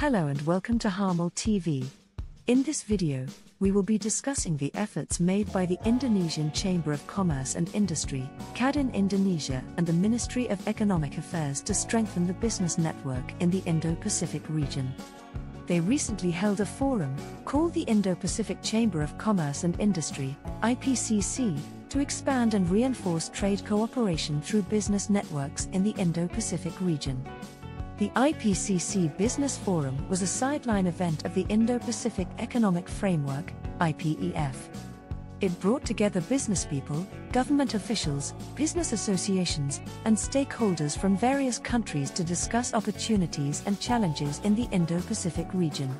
Hello and welcome to Harmal TV. In this video, we will be discussing the efforts made by the Indonesian Chamber of Commerce and Industry, Kadin Indonesia and the Ministry of Economic Affairs to strengthen the business network in the Indo-Pacific region. They recently held a forum, called the Indo-Pacific Chamber of Commerce and Industry, IPCC, to expand and reinforce trade cooperation through business networks in the Indo-Pacific region. The IPCC Business Forum was a sideline event of the Indo-Pacific Economic Framework, IPEF. It brought together business people, government officials, business associations, and stakeholders from various countries to discuss opportunities and challenges in the Indo-Pacific region.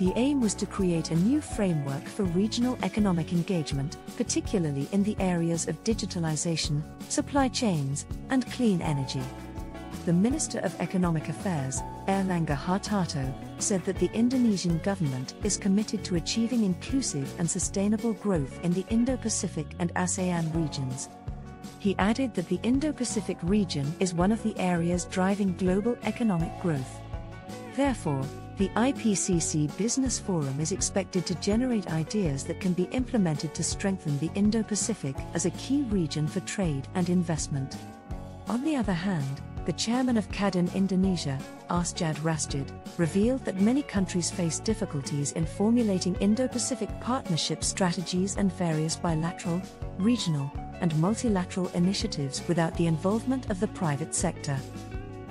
The aim was to create a new framework for regional economic engagement, particularly in the areas of digitalization, supply chains, and clean energy. The Minister of Economic Affairs, Airlangga Hartarto, said that the Indonesian government is committed to achieving inclusive and sustainable growth in the Indo-Pacific and ASEAN regions. He added that the Indo-Pacific region is one of the areas driving global economic growth. Therefore, the IPCC Business Forum is expected to generate ideas that can be implemented to strengthen the Indo-Pacific as a key region for trade and investment. On the other hand, the chairman of Kadin Indonesia, Arsjad Rasjid, revealed that many countries face difficulties in formulating Indo-Pacific partnership strategies and various bilateral, regional, and multilateral initiatives without the involvement of the private sector.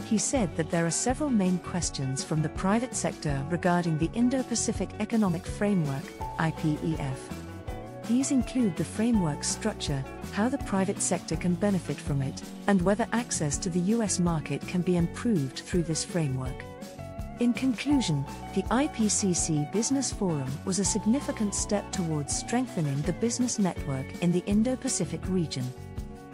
He said that there are several main questions from the private sector regarding the Indo-Pacific Economic Framework, IPEF. These include the framework's structure, how the private sector can benefit from it, and whether access to the US market can be improved through this framework. In conclusion, the IPCC Business Forum was a significant step towards strengthening the business network in the Indo-Pacific region.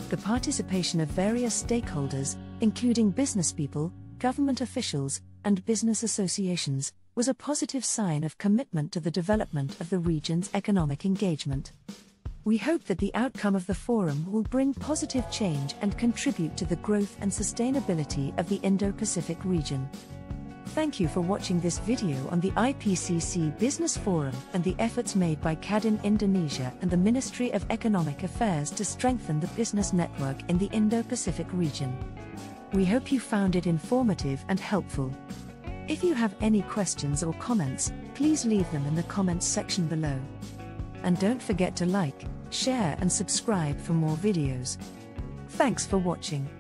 The participation of various stakeholders, including business people, government officials, and business associations, was a positive sign of commitment to the development of the region's economic engagement. We hope that the outcome of the forum will bring positive change and contribute to the growth and sustainability of the Indo-Pacific region. Thank you for watching this video on the IPCC Business Forum and the efforts made by Kadin Indonesia and the Ministry of Economic Affairs to strengthen the business network in the Indo-Pacific region. We hope you found it informative and helpful. If you have any questions or comments, please leave them in the comments section below. And don't forget to like, share and subscribe for more videos. Thanks for watching.